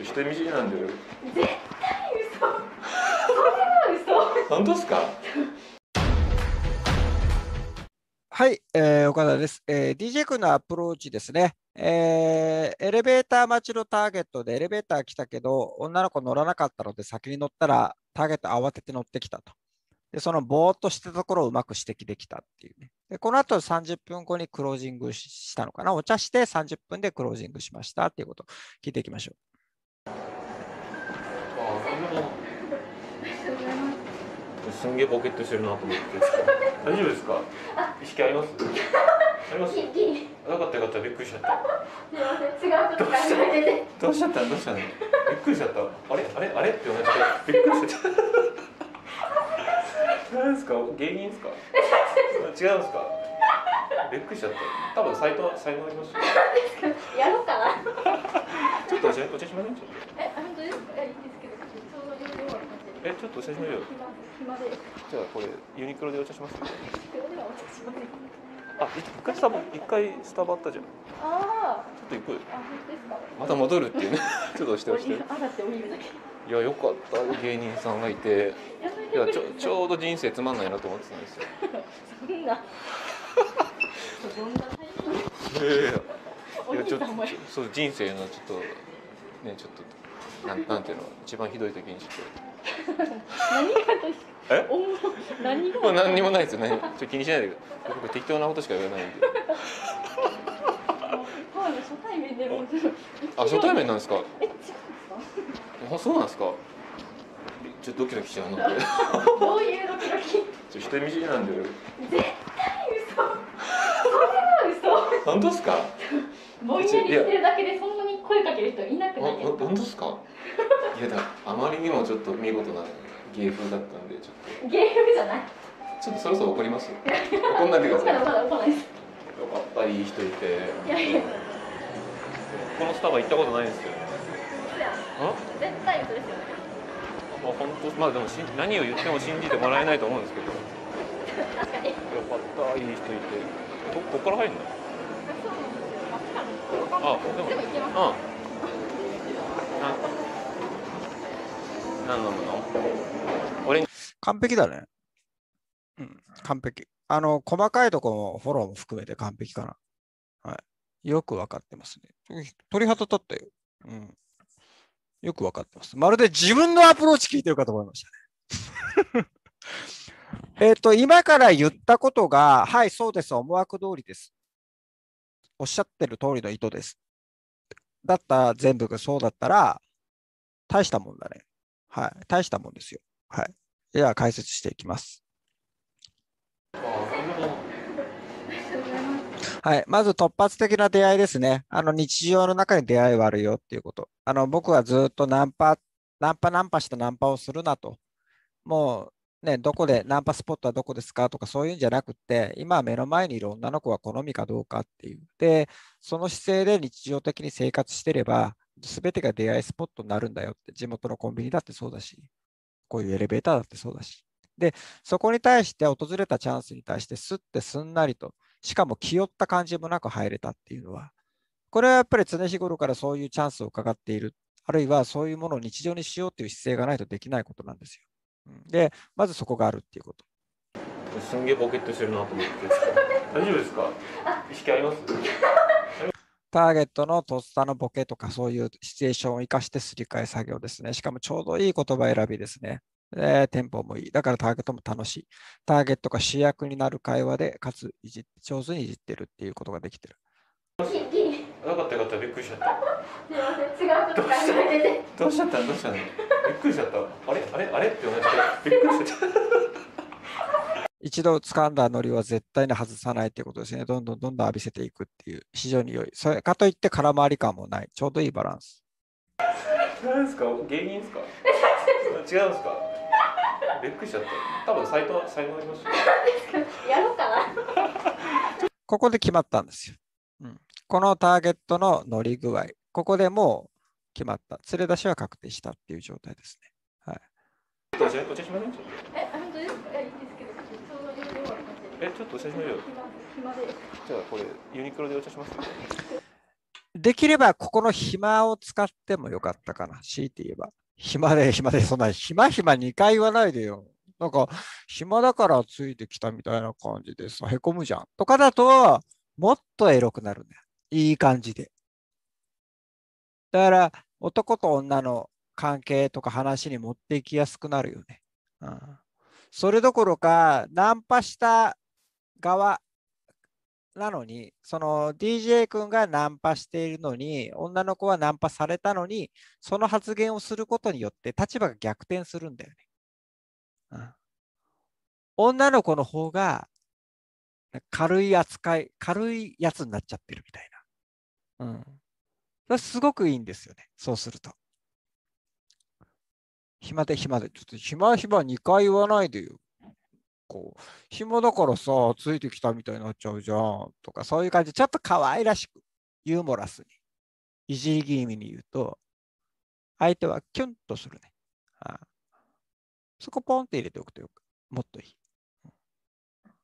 と人見知りなんだよ。絶対嘘。それは嘘。本当ですか？はい、岡田です。DJ 君のアプローチですね。エレベーター待ちのターゲットでエレベーター来たけど女の子乗らなかったので先に乗ったらターゲット慌てて乗ってきたと。でそのぼーっとしてたところをうまく指摘できたっていうね。でこの後30分後にクロージングしたのかな。お茶して30分でクロージングしましたっていうことを聞いていきましょう。すんげえボケっとしてるなと思って。大丈夫ですか？意識あります？あります？なかったよかった。びっくりしちゃった。違うこと考えてて。どうしちゃった？どうしたの？びっくりしちゃった。あれあれあれって同じでびっくりしちゃった。何ですか？芸人ですか？違うんですか？びっくりしちゃった。多分才能ありますよ。やろうかな。ちょっとお茶しません？え、本当ですか？いいですけど。ちょっとお茶しましょう。じゃあこれユニクロでお茶します。あ、一回スタバあったじゃん。ああ。ちょっと行く。また戻るっていうね。ちょっとして。いやよかった芸人さんがいて、いやちょうど人生つまんないなと思ってたんですよ。そんな。いやちょっとそう人生のちょっとねちょっと。なんていうの一番ひどい時にちょっと何にもないですよ。ちょ気にしないでください。僕適当なことしか言わないんで。初対面でも。あ、初対面なんですか。え、違うんですか。あ、そうなんですか。ちょっとドキドキしちゃうので。どういうドキドキ。人見知りなんで。絶対嘘。それは嘘。本当ですか。ぼんやりしてるだけでそんなに声かける人いなくないですか？本当ですか？いやだあまりにもちょっと見事な芸風だったんでちょっと芸風じゃないちょっとそろそろ怒りますよ。怒んないでください。まだ怒らないです。よかったいい人いて。いやいやこのスタバ行ったことないんですよ。絶対嘘ですよね。まあ本当まあでも何を言っても信じてもらえないと思うんですけど。確かに。よかったいい人いて。こっから入るの？あ、でも、うん。何飲むの？俺完璧だね。うん、完璧。細かいところもフォローも含めて完璧かな。はい。よく分かってますね。鳥肌立ったよ。うん。よく分かってます。まるで自分のアプローチ聞いてるかと思いましたね。今から言ったことが、はい、そうです。思惑通りです。おっしゃってる通りの意図です。だったら全部がそうだったら、大したもんだね。はい。大したもんですよ。はい。では解説していきます。はい。まず突発的な出会いですね。日常の中に出会いはあるよっていうこと。僕はずっとナンパをするなと。もうね、どこで、ナンパスポットはどこですかとかそういうんじゃなくて、今は目の前にいる女の子は好みかどうかっていう。で、その姿勢で日常的に生活してれば、全てが出会いスポットになるんだよって、地元のコンビニだってそうだし、こういうエレベーターだってそうだし。で、そこに対して訪れたチャンスに対して、すってすんなりと、しかも気負った感じもなく入れたっていうのは、これはやっぱり常日頃からそういうチャンスを伺っている、あるいはそういうものを日常にしようっていう姿勢がないとできないことなんですよ。で、まずそこがあるっていうこと。すんげえボケっとしてるなと思って。大丈夫ですか？意識あります？ターゲットのとっさのボケとかそういうシチュエーションを生かしてすり替え作業ですね。しかもちょうどいい言葉選びですね。テンポもいい。だからターゲットも楽しい。ターゲットが主役になる会話で、かつ上手にいじってるっていうことができてる。なかったよかった。びっくりしちゃった。すみません。違うこと考えてて。どうしちゃった？どうしたの？びっくりしちゃった。あれあれあれって同じで。びっくりしちゃった。一度掴んだノリは絶対に外さないっていうことですね。どんどん浴びせていくっていう非常に良い。それかといって空回り感もない。ちょうどいいバランス。何ですか？芸人ですか？違うんですか？びっくりしちゃった。多分才能ありますよ。やろうかな。ここで決まったんですよ。うん。このターゲットの乗り具合、ここでもう決まった、連れ出しは確定したっていう状態ですね。はい。お茶しません？え、本当ですか？いいですけど、ちょっとお茶しましょう。じゃあこれユニクロでお茶します。できればここの暇を使ってもよかったかな。強いて言えば。暇で、そんな暇2回言わないでよ。なんか、暇だからついてきたみたいな感じです。へこむじゃん。とかだと、もっとエロくなるんだよ。いい感じで。だから、男と女の関係とか話に持っていきやすくなるよね。うん、それどころか、ナンパした側なのに、その DJ 君がナンパしているのに、女の子はナンパされたのに、その発言をすることによって立場が逆転するんだよね。うん、女の子の方が軽い扱い、軽いやつになっちゃってるみたいな。うん。それすごくいいんですよね。そうすると。暇で、ちょっと暇2回言わないでよ。こう、暇だからさ、ついてきたみたいになっちゃうじゃん。とか、そういう感じで、ちょっと可愛らしく、ユーモラスに、いじり気味に言うと、相手はキュンとするね。ああ、そこポンって入れておくとよく、もっといい。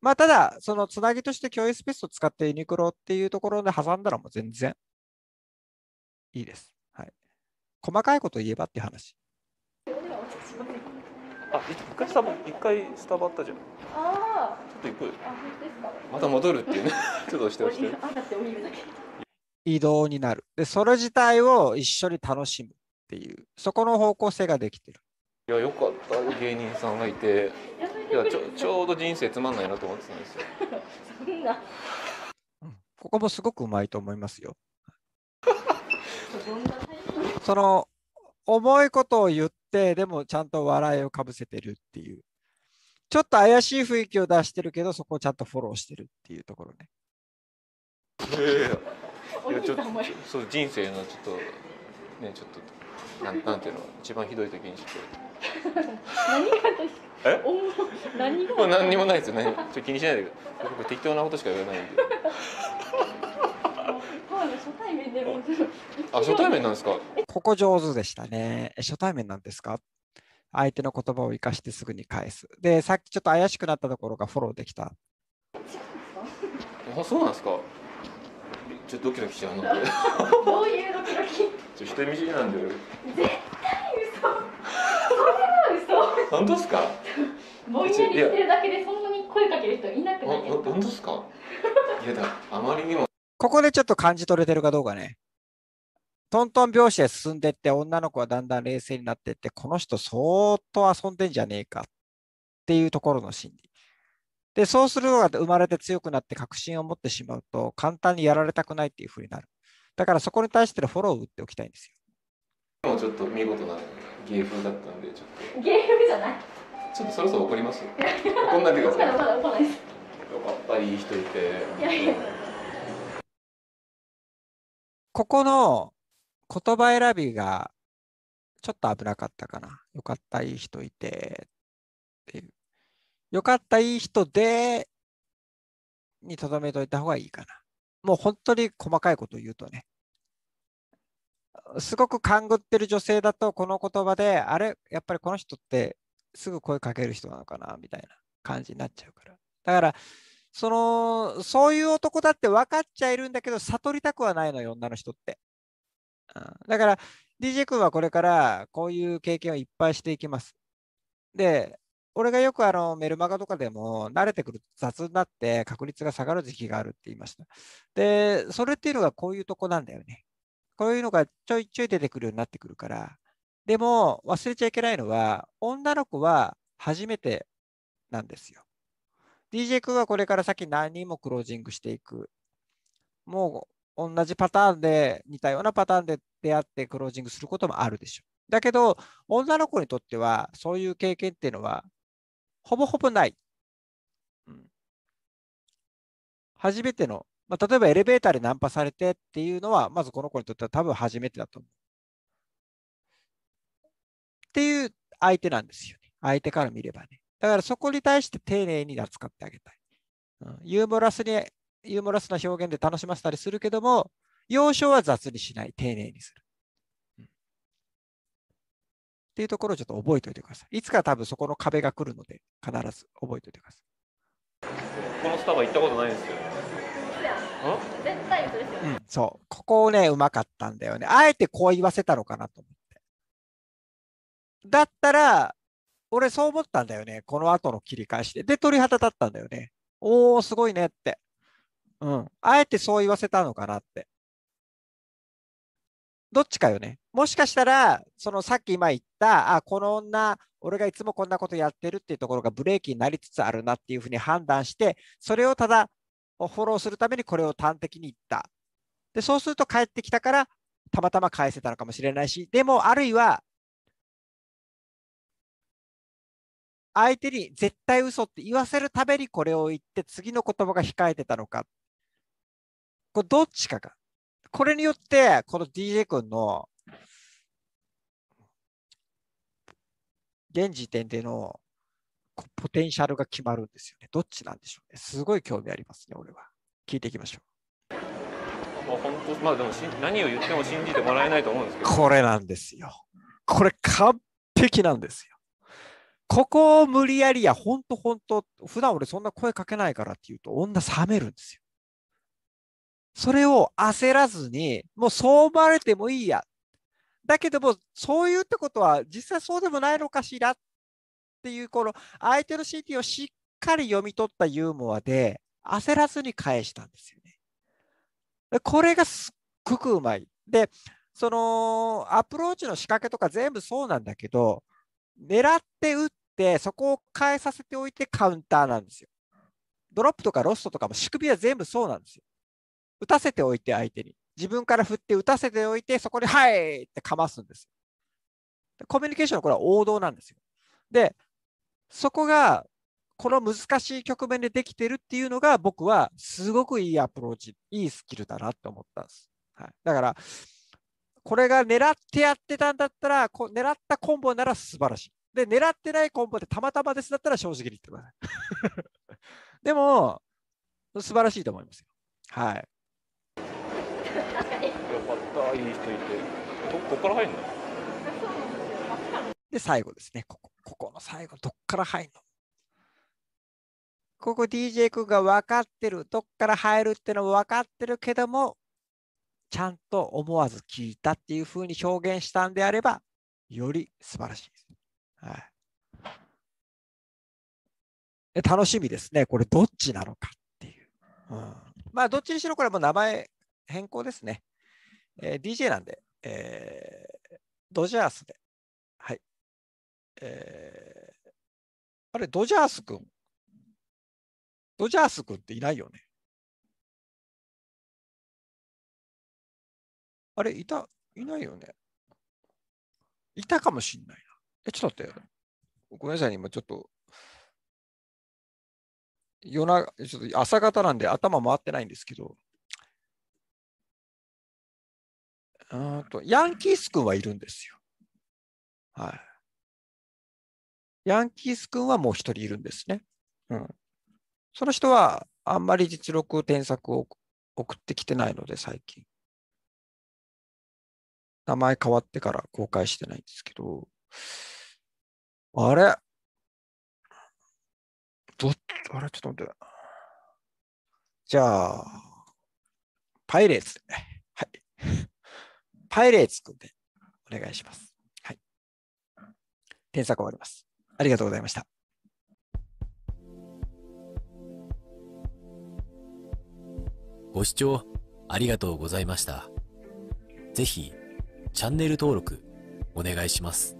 まあ、ただ、そのつなぎとして共有スペースを使ってユニクロっていうところで挟んだらもう全然いいです。はい。細かいこと言えばっていう話。あ、昔さ、一回スタバあったじゃん。ああ。ちょっと行く。あ、本当ですか。また戻るっていうね。ちょっと押して。あ、だって降りるだけ。移動になる。で、それ自体を一緒に楽しむっていう、そこの方向性ができてる。いや、よかった芸人さんがいて。いや、ちょうど人生つまんないなと思ってたんですよ。そんな。ここもすごくうまいと思いますよ。その重いことを言ってでもちゃんと笑いをかぶせてるっていう、ちょっと怪しい雰囲気を出してるけどそこをちゃんとフォローしてるっていうところね。いやちょっとそう人生のちょっとね、ちょっとなんていうの、一番ひどい時にしか。何が何にもないですよ。気にしないでください。僕適当なことしか言わないんで。初対面でも。あ、初対面なんですか。ここ上手でしたね。初対面なんですか。相手の言葉を生かしてすぐに返す。で、さっきちょっと怪しくなったところがフォローできた。あ、そうなんですか。ちょっとドキドキしちゃうので。どういうドキドキ。人見知りなんで。絶対嘘。本当ですか？ぼんやりしてるだけでそんなに声かける人いなくないですか？本当ですか？いやだ、あまりにも。ここでちょっと感じ取れてるかどうかね。トントン拍子で進んでって、女の子はだんだん冷静になってって、この人そーっと遊んでんじゃねえかっていうところの心理。で、そうするのが生まれて強くなって確信を持ってしまうと、簡単にやられたくないっていうふうになる。だからそこに対してのフォローを打っておきたいんですよ。もうちょっと見事な芸風だったんで、ちょっと。芸風じゃない。ちょっとそろそろ怒りますよ。怒んないでください。まだ怒らないです。よかった、いい人いて。いやいや。ここの言葉選びがちょっと危なかったかな。よかった、いい人いてっていう。よかった、いい人でにとどめといた方がいいかな。もう本当に細かいことを言うとね。すごく勘ぐってる女性だと、この言葉で、あれ、やっぱりこの人ってすぐ声かける人なのかなみたいな感じになっちゃうから。だから、そういう男だって分かっちゃいるんだけど、悟りたくはないのよ、女の人って。うん、だから、DJ 君はこれからこういう経験をいっぱいしていきます。で、俺がよくメルマガとかでも慣れてくる、雑になって確率が下がる時期があるって言いました。で、それっていうのがこういうとこなんだよね。こういうのがちょいちょい出てくるようになってくるから。でも忘れちゃいけないのは、女の子は初めてなんですよ。DJ 君はこれから先何人もクロージングしていく。もう同じパターンで、似たようなパターンで出会ってクロージングすることもあるでしょ。だけど、女の子にとってはそういう経験っていうのはほぼほぼない。うん、初めての。まあ、例えばエレベーターでナンパされてっていうのは、まずこの子にとっては多分初めてだと思う。っていう相手なんですよね。相手から見ればね。だからそこに対して丁寧に扱ってあげたい。うん、ユーモラスな表現で楽しませたりするけども、要所は雑にしない。丁寧にする。うん、っていうところをちょっと覚えておいてください。いつか多分そこの壁が来るので、必ず覚えておいてください。このスタバ行ったことないんですよ。絶対嘘ですよね。そう、ここをね、うまかったんだよね。あえてこう言わせたのかなと思って。だったら、俺そう思ったんだよね。この後の切り返しで。で、鳥肌立ったんだよね。おー、すごいねって。うん。あえてそう言わせたのかなって。どっちかよね。もしかしたら、そのさっき今言った、あ、この女、俺がいつもこんなことやってるっていうところがブレーキになりつつあるなっていうふうに判断して、それをただフォローするためにこれを端的に言った。で、そうすると帰ってきたから、たまたま返せたのかもしれないし、でも、あるいは、相手に絶対嘘って言わせるためにこれを言って、次の言葉が控えてたのか。これどっちかが。これによって、この DJ 君の現時点でのポテンシャルが決まるんですよね。どっちなんでしょうね。すごい興味ありますね、俺は。聞いていきましょう。本当、まあでも何を言っても信じてもらえないと思うんですけど。これなんですよ。これ完璧なんですよ。ここを無理やりや、本当、普段俺そんな声かけないからっていうと、女冷めるんですよ。それを焦らずに、もうそう思われてもいいや。だけども、そういうってことは、実際そうでもないのかしらっていう、この相手の心理をしっかり読み取ったユーモアで、焦らずに返したんですよね。これがすっごくうまい。で、そのアプローチの仕掛けとか全部そうなんだけど、狙って打って、そこを変えさせておいてカウンターなんですよ。ドロップとかロストとかも仕組みは全部そうなんですよ。打たせておいて相手に。自分から振って打たせておいて、そこに、はいってかますんですよ。コミュニケーションのこれは王道なんですよ。で、そこが、この難しい局面でできてるっていうのが、僕はすごくいいアプローチ、いいスキルだなと思ったんです。はい、だから、これが狙ってやってたんだったら、狙ったコンボなら素晴らしい。で、狙ってないコンボでたまたまですだったら正直に言ってください。でも、素晴らしいと思いますよ。はい。いい人いて、ここから入るの？で、最後ですね。ここの最後、どっから入るの？ここ DJ 君が分かってる、どっから入るってのも分かってるけども、ちゃんと思わず聞いたっていうふうに表現したんであれば、より素晴らしいです。はい、で楽しみですね。これ、どっちなのかっていう。うん、まあ、どっちにしろこれはもう名前変更ですね。DJ なんで、ドジャースで、はい。あれ、ドジャース君っていないよね。あれ、いないよね。いたかもしんないな。ちょっと待って。ごめんなさい、今ちょっと、ちょっと朝方なんで頭回ってないんですけど。ヤンキース君はいるんですよ。はい。ヤンキース君はもう一人いるんですね。うん。その人はあんまり実力、添削を送ってきてないので、最近。名前変わってから公開してないんですけど。あれ？あれちょっと待って。じゃあ、パイレーツでね。はい。パイレーツ君でお願いします。はい。添削終わります。ありがとうございました。ご視聴ありがとうございました。ぜひ、チャンネル登録お願いします。